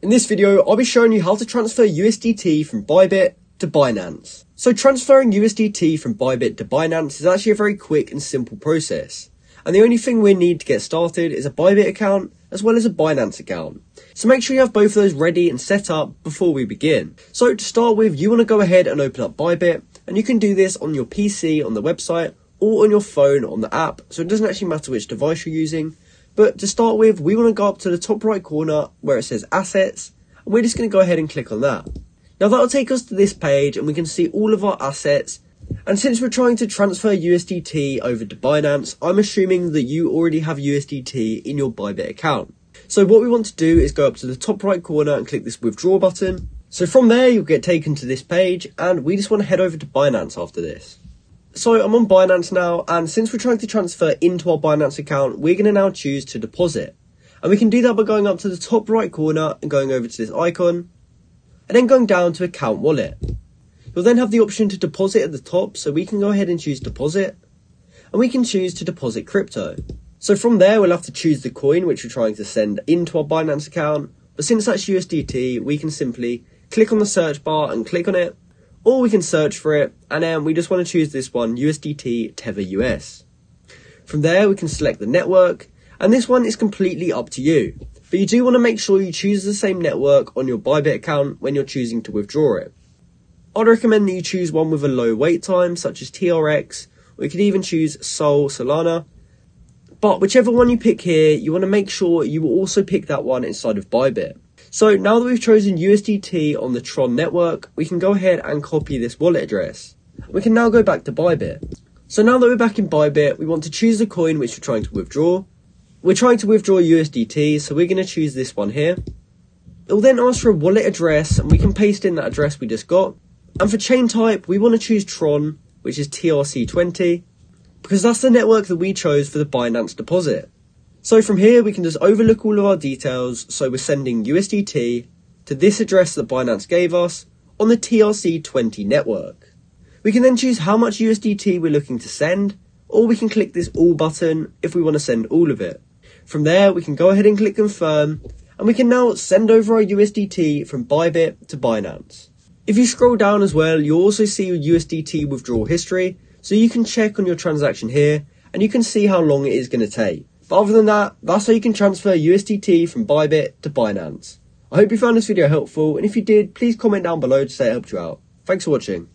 In this video, I'll be showing you how to transfer USDT from Bybit to Binance. So transferring USDT from Bybit to Binance is actually a very quick and simple process. And the only thing we need to get started is a Bybit account as well as a Binance account. So make sure you have both of those ready and set up before we begin. So to start with, you want to go ahead and open up Bybit, and you can do this on your PC on the website or on your phone on the app, so it doesn't actually matter which device you're using. But to start with, we want to go up to the top right corner where it says assets, and we're just going to go ahead and click on that. Now that'll take us to this page and we can see all of our assets. And since we're trying to transfer USDT over to Binance, I'm assuming that you already have USDT in your Bybit account. So what we want to do is go up to the top right corner and click this withdraw button. So from there, you'll get taken to this page, and we just want to head over to Binance after this. So I'm on Binance now, and since we're trying to transfer into our Binance account, we're going to now choose to deposit. And we can do that by going up to the top right corner and going over to this icon, and then going down to account wallet. You'll then have the option to deposit at the top, so we can go ahead and choose deposit, and we can choose to deposit crypto. So from there, we'll have to choose the coin which we're trying to send into our Binance account, but since that's USDT, we can simply click on the search bar and click on it, or we can search for it, and then we just want to choose this one, USDT Tether US. From there, we can select the network, and this one is completely up to you. But you do want to make sure you choose the same network on your Bybit account when you're choosing to withdraw it. I'd recommend that you choose one with a low wait time, such as TRX, or you could even choose Solana. But whichever one you pick here, you want to make sure you will also pick that one inside of Bybit. So now that we've chosen USDT on the Tron network, we can go ahead and copy this wallet address. We can now go back to Bybit. So now that we're back in Bybit, we want to choose the coin which we're trying to withdraw. We're trying to withdraw USDT, so we're going to choose this one here. It will then ask for a wallet address, and we can paste in that address we just got. And for chain type, we want to choose Tron, which is TRC20, because that's the network that we chose for the Binance deposit. So from here, we can just overlook all of our details, so we're sending USDT to this address that Binance gave us on the TRC20 network. We can then choose how much USDT we're looking to send, or we can click this all button if we want to send all of it. From there, we can go ahead and click confirm, and we can now send over our USDT from Bybit to Binance. If you scroll down as well, you'll also see your USDT withdrawal history, so you can check on your transaction here, and you can see how long it is going to take. But other than that, that's how you can transfer USDT from Bybit to Binance. I hope you found this video helpful, and if you did, please comment down below to say it helped you out. Thanks for watching.